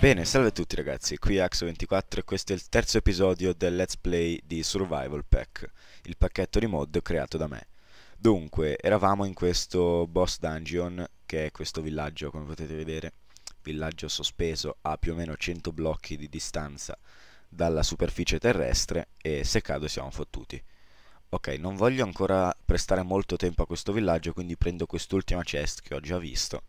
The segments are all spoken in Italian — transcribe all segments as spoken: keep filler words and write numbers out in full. Bene, salve a tutti ragazzi, qui Haxo ventiquattro e questo è il terzo episodio del Let's Play di Survival Pack, il pacchetto di mod creato da me. Dunque, eravamo in questo boss dungeon, che è questo villaggio, come potete vedere, villaggio sospeso a più o meno cento blocchi di distanza dalla superficie terrestre e se cado siamo fottuti. Ok, non voglio ancora prestare molto tempo a questo villaggio, quindi prendo quest'ultima chest che ho già visto.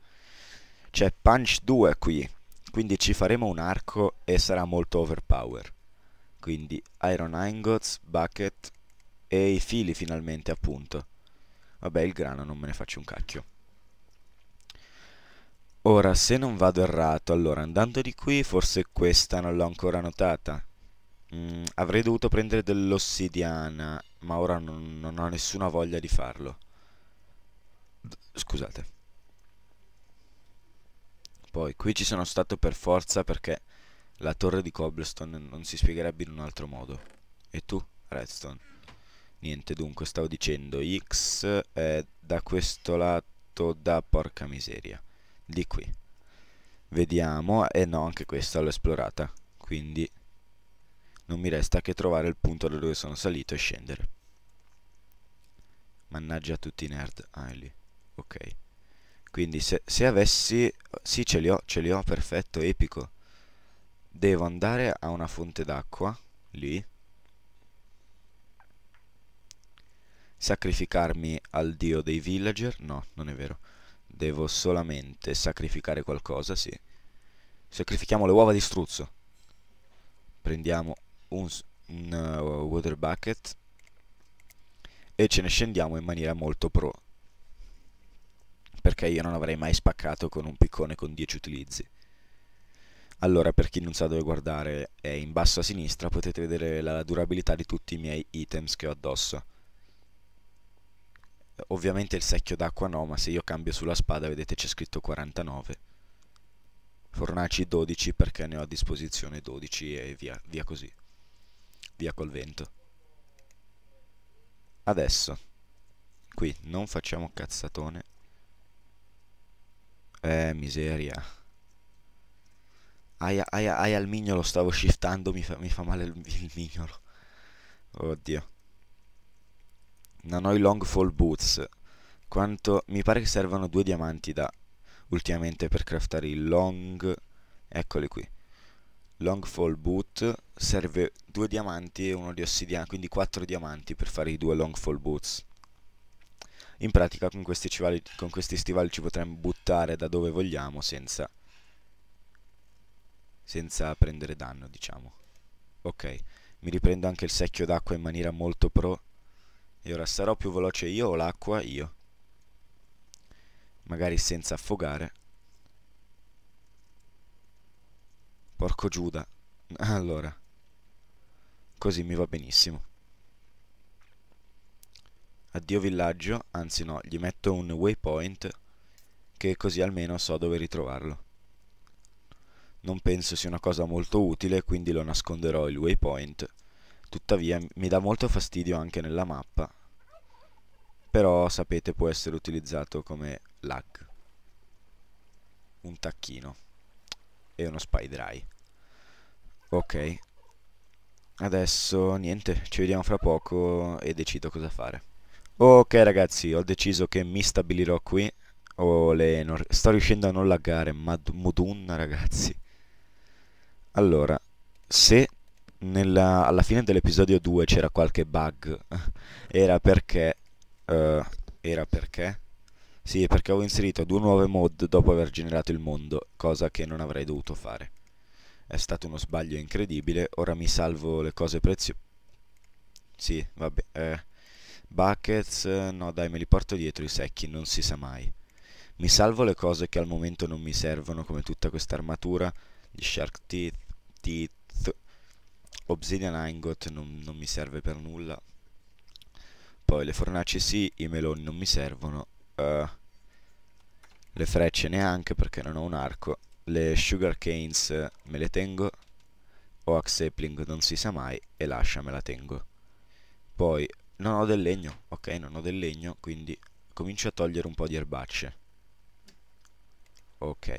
C'è Punch due qui, quindi ci faremo un arco e sarà molto overpower. Quindi iron ingots, bucket e i fili finalmente, appunto. Vabbè, il grano non me ne faccio un cacchio. Ora, se non vado errato, allora andando di qui, forse questa non l'ho ancora notata. Mm, avrei dovuto prendere dell'ossidiana, ma ora non, non ho nessuna voglia di farlo. Scusate. Poi qui ci sono stato per forza perché la torre di cobblestone non si spiegherebbe in un altro modo. E tu, redstone? Niente, dunque stavo dicendo X è da questo lato, da porca miseria, di qui. Vediamo, e eh no, anche questa l'ho esplorata, quindi non mi resta che trovare il punto da dove sono salito e scendere. Mannaggia tutti i nerd. Ah, è lì, ok. Quindi se, se avessi... Sì, ce li ho, ce li ho, perfetto, epico. Devo andare a una fonte d'acqua, lì. Sacrificarmi al dio dei villager? No, non è vero. Devo solamente sacrificare qualcosa, sì. Sacrifichiamo le uova di struzzo. Prendiamo un, un uh, water bucket. E ce ne scendiamo in maniera molto pro. Perché io non avrei mai spaccato con un piccone con dieci utilizzi. Allora, per chi non sa dove guardare, è in basso a sinistra potete vedere la durabilità di tutti i miei items che ho addosso. Ovviamente il secchio d'acqua no, ma se io cambio sulla spada vedete c'è scritto quarantanove. Fornaci dodici perché ne ho a disposizione dodici e via, via così. Via col vento. Adesso, qui, non facciamo cazzatone. Eh, miseria. Aia, aia, aia, il mignolo, stavo shiftando, mi fa, mi fa male il, il mignolo. Oddio. Non ho i Longfall Boots. Quanto... Mi pare che servano due diamanti da... Ultimamente per craftare il long... Eccoli qui. Longfall Boot. Serve due diamanti e uno di ossidiana, quindi quattro diamanti per fare i due Longfall Boots. In pratica con questi, civali, con questi stivali ci potremmo buttare da dove vogliamo senza, senza prendere danno, diciamo. Ok, mi riprendo anche il secchio d'acqua in maniera molto pro. E ora sarò più veloce io o l'acqua? Io. Magari senza affogare. Porco Giuda. Allora, così mi va benissimo. Addio villaggio, anzi no, gli metto un waypoint che così almeno so dove ritrovarlo. Non penso sia una cosa molto utile, quindi lo nasconderò il waypoint. Tuttavia mi dà molto fastidio anche nella mappa, però sapete può essere utilizzato come lag. Un tacchino e uno spider eye. Ok, adesso niente, ci vediamo fra poco e decido cosa fare. Ok ragazzi, ho deciso che mi stabilirò qui. Olè, non... sto riuscendo a non laggare, ma modunna ragazzi. Allora, se nella... alla fine dell'episodio due c'era qualche bug, era perché... Uh, era perché? Sì, perché ho inserito due nuove mod dopo aver generato il mondo, cosa che non avrei dovuto fare. È stato uno sbaglio incredibile, ora mi salvo le cose preziose. Sì, vabbè, eh... buckets, no dai, me li porto dietro i secchi, non si sa mai. Mi salvo le cose che al momento non mi servono, come tutta questa armatura, gli shark teeth, teeth obsidian ingot non, non mi serve per nulla. Poi le fornaci sì, i meloni non mi servono, uh, le frecce neanche perché non ho un arco, le sugar canes me le tengo, oak sapling non si sa mai e l'ascia me la tengo. Poi non ho del legno, ok, non ho del legno, quindi comincio a togliere un po' di erbacce. Ok.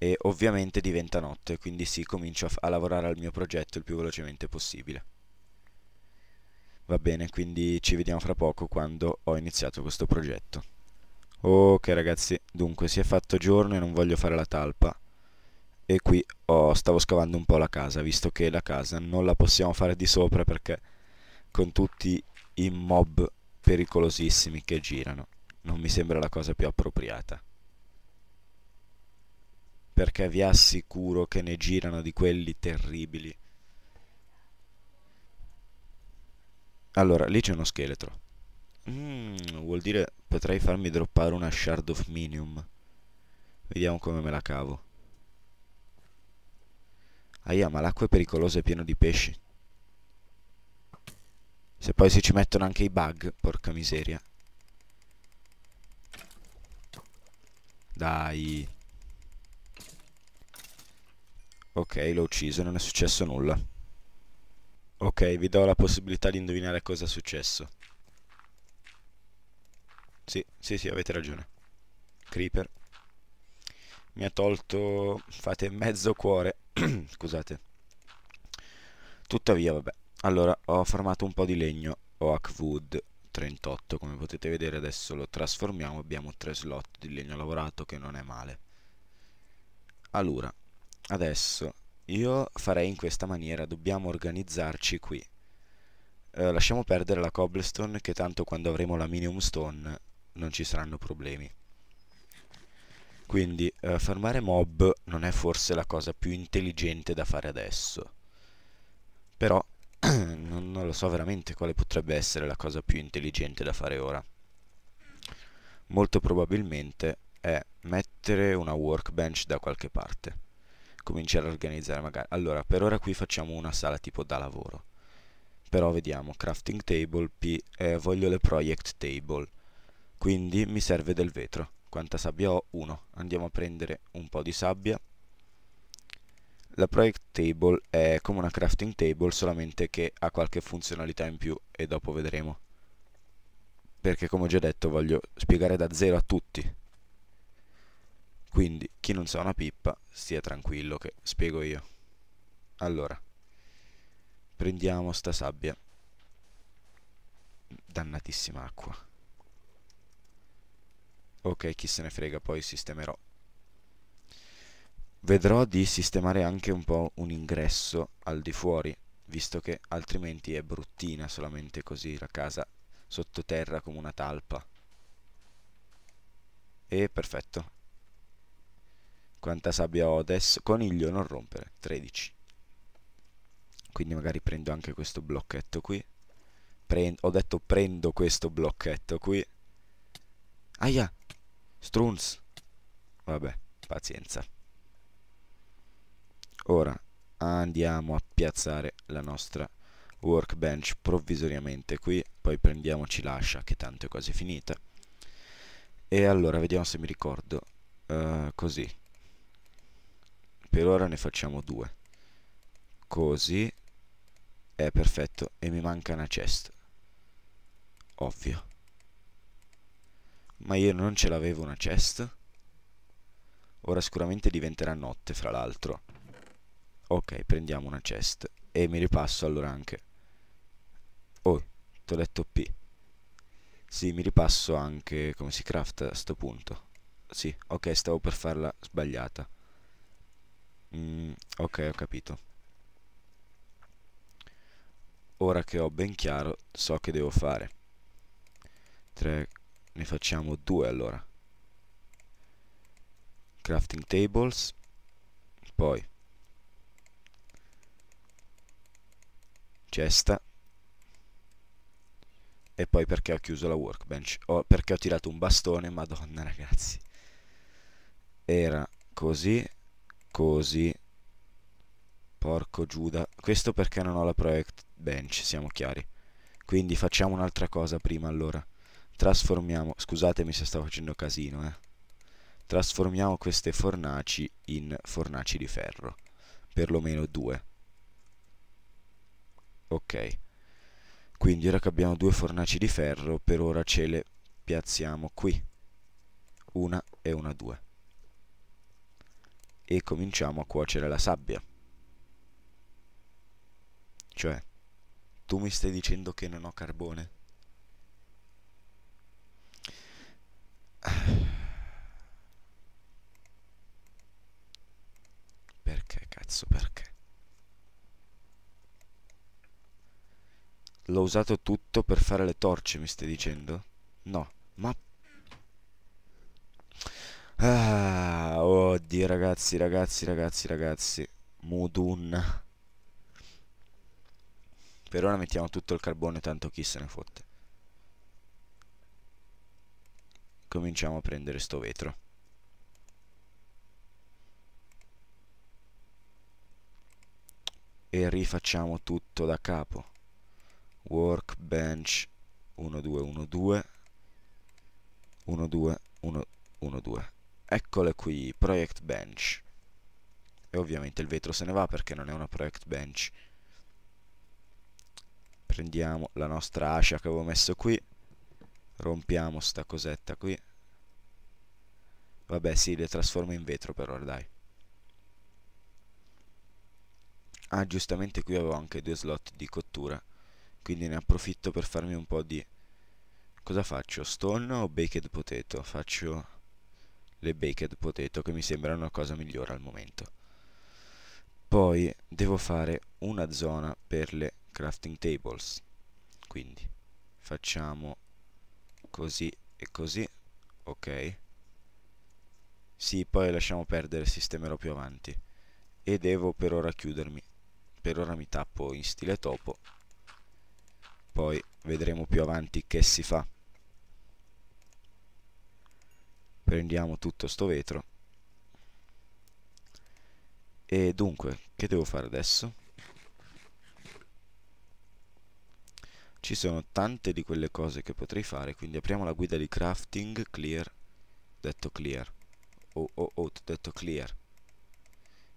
e ovviamente diventa notte, quindi si comincia a lavorare al mio progetto il più velocemente possibile. Va bene, quindi ci vediamo fra poco quando ho iniziato questo progetto. Ok ragazzi, dunque si è fatto giorno e non voglio fare la talpa, e qui oh, stavo scavando un po' la casa, visto che la casa non la possiamo fare di sopra perché con tutti i mob pericolosissimi che girano non mi sembra la cosa più appropriata, perché vi assicuro che ne girano di quelli terribili. Allora, lì c'è uno scheletro. Mm, vuol dire potrei farmi droppare una Shard of Minium. Vediamo come me la cavo. Ahia, ma l'acqua è pericolosa, è pieno di pesci. Se poi si ci mettono anche i bug, porca miseria. Dai. Ok, l'ho ucciso, non è successo nulla. Ok, vi do la possibilità di indovinare cosa è successo. Sì, sì, sì, avete ragione. Creeper. Mi ha tolto... fate mezzo cuore. Scusate. Tuttavia, vabbè. Allora, ho farmato un po' di legno. Oakwood trentotto, come potete vedere. Adesso lo trasformiamo. Abbiamo tre slot di legno lavorato, che non è male. Allora, adesso io farei in questa maniera. Dobbiamo organizzarci qui. Eh, lasciamo perdere la cobblestone, che tanto quando avremo la minimum stone non ci saranno problemi. Quindi eh, farmare mob non è forse la cosa più intelligente da fare adesso, però non, non lo so veramente quale potrebbe essere la cosa più intelligente da fare ora. Molto probabilmente è mettere una workbench da qualche parte, cominciare a organizzare magari. Allora, per ora qui facciamo una sala tipo da lavoro, però vediamo. Crafting table P, eh, voglio le project table, quindi mi serve del vetro. Quanta sabbia ho? uno. Andiamo a prendere un po' di sabbia. La project table è come una crafting table, solamente che ha qualche funzionalità in più, e dopo vedremo, perché come ho già detto voglio spiegare da zero a tutti, quindi chi non sa una pippa stia tranquillo che spiego io. Allora, prendiamo sta sabbia. Dannatissima acqua. Ok, chi se ne frega, poi sistemerò. Vedrò di sistemare anche un po' un ingresso al di fuori, visto che altrimenti è bruttina solamente così la casa sottoterra come una talpa. E perfetto. Quanta sabbia ho adesso? Coniglio, non rompere. tredici. Quindi magari prendo anche questo blocchetto qui. Pre- ho detto prendo questo blocchetto qui. Aia! Strunz! Vabbè, pazienza. Ora andiamo a piazzare la nostra workbench provvisoriamente qui. Poi prendiamoci l'ascia, che tanto è quasi finita. E allora, vediamo se mi ricordo. Uh, così. Per ora ne facciamo due. Così è perfetto, e mi manca una chest, ovvio. Ma io non ce l'avevo una chest. Ora sicuramente diventerà notte, fra l'altro. Ok, prendiamo una chest e mi ripasso allora anche... oh, ti ho detto P. Sì, mi ripasso anche come si crafta a sto punto. Sì, ok, stavo per farla sbagliata. mm, Ok, ho capito. Ora che ho ben chiaro, so che devo fare. tre, ne facciamo due allora. Crafting tables. Poi cesta. E poi perché ho chiuso la workbench? Oh, perché ho tirato un bastone, madonna ragazzi. Era così, così. Porco Giuda. Questo perché non ho la project bench, siamo chiari. Quindi facciamo un'altra cosa prima allora. Trasformiamo, scusatemi se stavo facendo casino, eh. Trasformiamo queste fornaci in fornaci di ferro, perlomeno due. Ok. Quindi ora che abbiamo due fornaci di ferro, per ora ce le piazziamo qui. Una e una due. e cominciamo a cuocere la sabbia. Cioè, tu mi stai dicendo che non ho carbone? Perché cazzo, perché? L'ho usato tutto per fare le torce, mi stai dicendo? No, ma... Ah, oddio, ragazzi, ragazzi, ragazzi, ragazzi. Mudun. Per ora mettiamo tutto il carbone, tanto chi se ne fotte. Cominciamo a prendere sto vetro. E rifacciamo tutto da capo. Workbench uno due uno due uno due uno due. Eccole qui, project bench. E ovviamente il vetro se ne va perché non è una project bench. Prendiamo la nostra ascia che avevo messo qui. Rompiamo sta cosetta qui. Vabbè, sì, le trasformo in vetro per ora, dai. Ah, giustamente qui avevo anche due slot di cottura, quindi ne approfitto per farmi un po' di... Cosa faccio? Stone o baked potato? Faccio... le baked potato, che mi sembra una cosa migliore al momento. Poi devo fare una zona per le crafting tables, quindi facciamo così e così. Ok, sì, poi lasciamo perdere, sistemerò più avanti. E devo per ora chiudermi, per ora mi tappo in stile topo, poi vedremo più avanti che si fa. Prendiamo tutto sto vetro. E dunque, che devo fare adesso? Ci sono tante di quelle cose che potrei fare, quindi apriamo la guida di crafting. Clear. Detto clear. Oh oh oh, detto clear.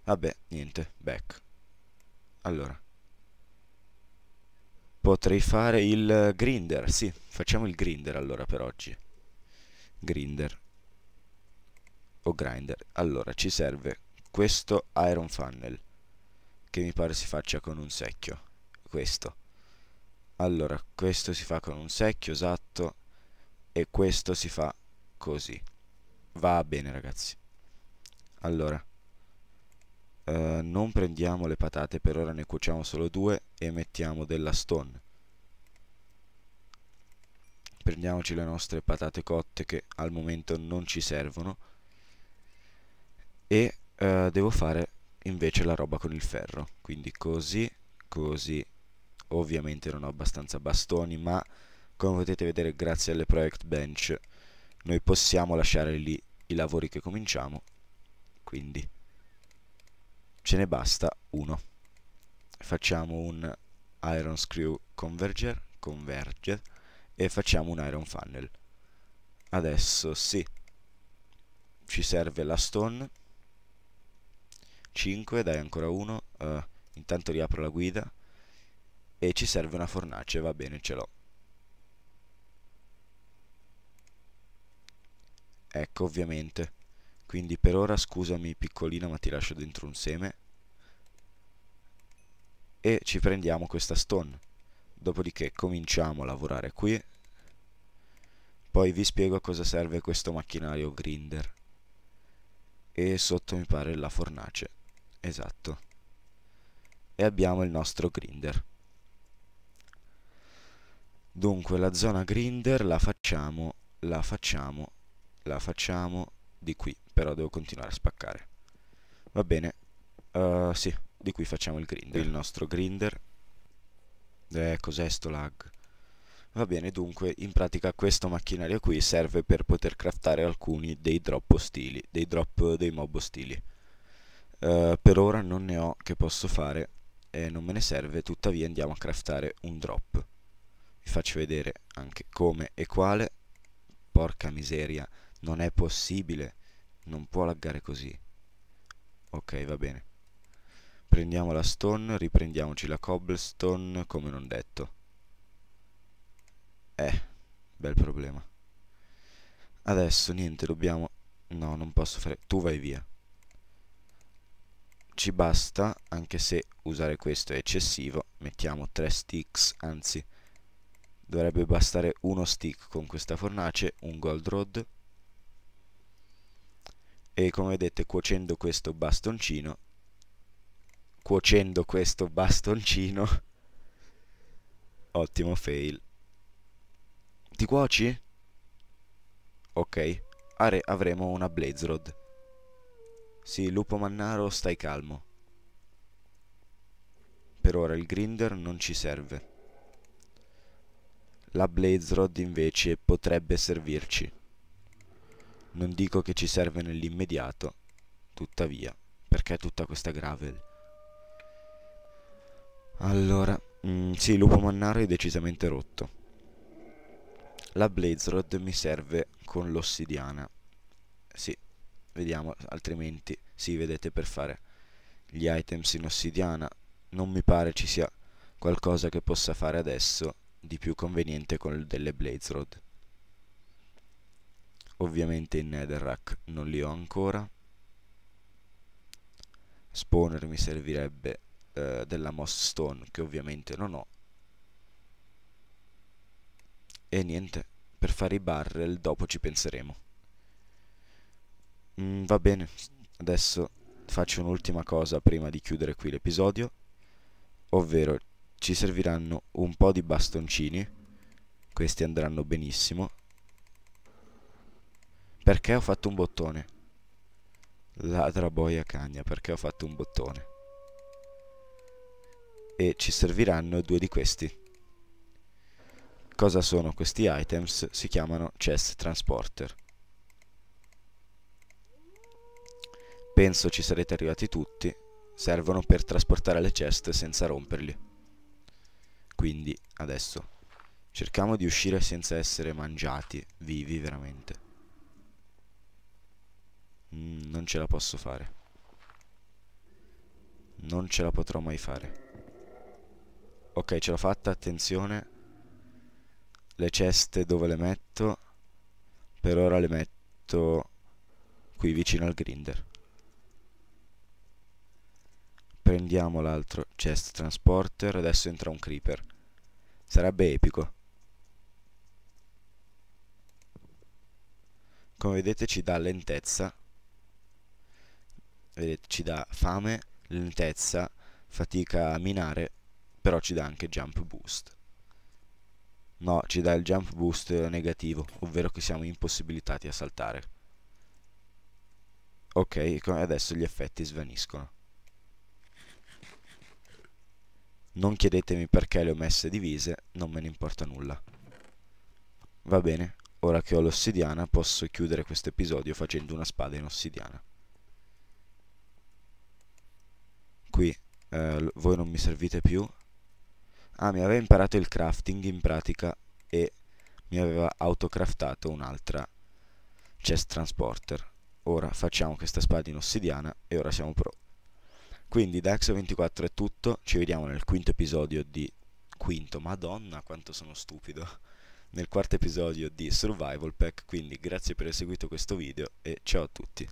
Vabbè, niente, back. Allora, potrei fare il grinder. Sì, facciamo il grinder allora per oggi. Grinder o grinder. Allora ci serve questo iron funnel, che mi pare si faccia con un secchio. Questo. Allora questo si fa con un secchio, esatto. E questo si fa così. Va bene, ragazzi. Allora eh, non prendiamo le patate, per ora ne cuociamo solo due. E mettiamo della stone. Prendiamoci le nostre patate cotte, che al momento non ci servono. E uh, devo fare invece la roba con il ferro, quindi così, così. Ovviamente non ho abbastanza bastoni, ma come potete vedere, grazie alle project bench noi possiamo lasciare lì i lavori che cominciamo, quindi ce ne basta uno. Facciamo un iron screw converger, converger e facciamo un iron funnel. Adesso sì, ci serve la stone. cinque, dai, ancora uno. Uh, intanto riapro la guida. E ci serve una fornace, va bene, ce l'ho. Ecco, ovviamente. Quindi per ora, scusami piccolina, ma ti lascio dentro un seme. E ci prendiamo questa stone. Dopodiché cominciamo a lavorare qui. Poi vi spiego a cosa serve questo macchinario grinder. E sotto mi pare la fornace. Esatto. E abbiamo il nostro grinder. Dunque la zona grinder la facciamo, la facciamo, la facciamo di qui. Però devo continuare a spaccare. Va bene. uh, Sì, di qui facciamo il grinder. Il nostro grinder. Eh, cos'è sto lag? Va bene, dunque in pratica questo macchinario qui serve per poter craftare alcuni dei drop ostili, dei drop dei mob ostili. Uh, per ora non ne ho che posso fare e non me ne serve, tuttavia andiamo a craftare un drop. Vi faccio vedere anche come e quale. Porca miseria, non è possibile, non può laggare così. Ok, va bene. Prendiamo la stone, riprendiamoci la cobblestone come non detto. Eh, bel problema. Adesso niente, dobbiamo... No, non posso fare... Tu vai via. ci basta, anche se usare questo è eccessivo. Mettiamo tre sticks, anzi dovrebbe bastare uno stick con questa fornace, un gold rod, e come vedete cuocendo questo bastoncino cuocendo questo bastoncino ottimo fail. Ti cuoci? Ok, are, avremo una Blaze Rod. Sì, lupo mannaro, stai calmo. Per ora il grinder non ci serve. La Blaze Rod invece potrebbe servirci. Non dico che ci serve nell'immediato, tuttavia, perché tutta questa gravel? Allora, mh, sì, lupo mannaro è decisamente rotto. La Blaze Rod mi serve con l'ossidiana. Sì, vediamo, altrimenti, sì, vedete, per fare gli items in ossidiana non mi pare ci sia qualcosa che possa fare adesso di più conveniente con delle Blaze Rod. Ovviamente in Netherrack non li ho ancora. Spawner mi servirebbe eh, della Moss Stone, che ovviamente non ho. E niente, per fare i barrel dopo ci penseremo. Mm, va bene, adesso faccio un'ultima cosa prima di chiudere qui l'episodio, ovvero ci serviranno un po' di bastoncini, questi andranno benissimo. Perché ho fatto un bottone? Ladra boia cagna, perché ho fatto un bottone? E ci serviranno due di questi. Cosa sono questi items? Si chiamano chest transporter. Penso ci sarete arrivati tutti. Servono per trasportare le chest senza romperli. Quindi adesso cerchiamo di uscire senza essere mangiati vivi veramente. Mm, non ce la posso fare. Non ce la potrò mai fare. Ok, ce l'ho fatta, attenzione. Le ceste dove le metto? Per ora le metto qui vicino al grinder. Prendiamo l'altro chest transporter. Adesso entra un creeper. Sarebbe epico. Come vedete ci dà lentezza. Vedete, ci dà fame, lentezza, fatica a minare. Però ci dà anche jump boost. No, ci dà il jump boost negativo, ovvero che siamo impossibilitati a saltare. Ok, adesso gli effetti svaniscono. Non chiedetemi perché le ho messe divise, non me ne importa nulla. Va bene, ora che ho l'ossidiana posso chiudere questo episodio facendo una spada in ossidiana. Qui, eh, voi non mi servite più. Ah, mi aveva imparato il crafting in pratica e mi aveva autocraftato un'altra chest transporter. Ora facciamo questa spada in ossidiana e ora siamo pro. Quindi da Haxo ventiquattro è tutto, ci vediamo nel quinto episodio di... Quinto, madonna quanto sono stupido! Nel quarto episodio di Survival Pack, quindi grazie per aver seguito questo video e ciao a tutti!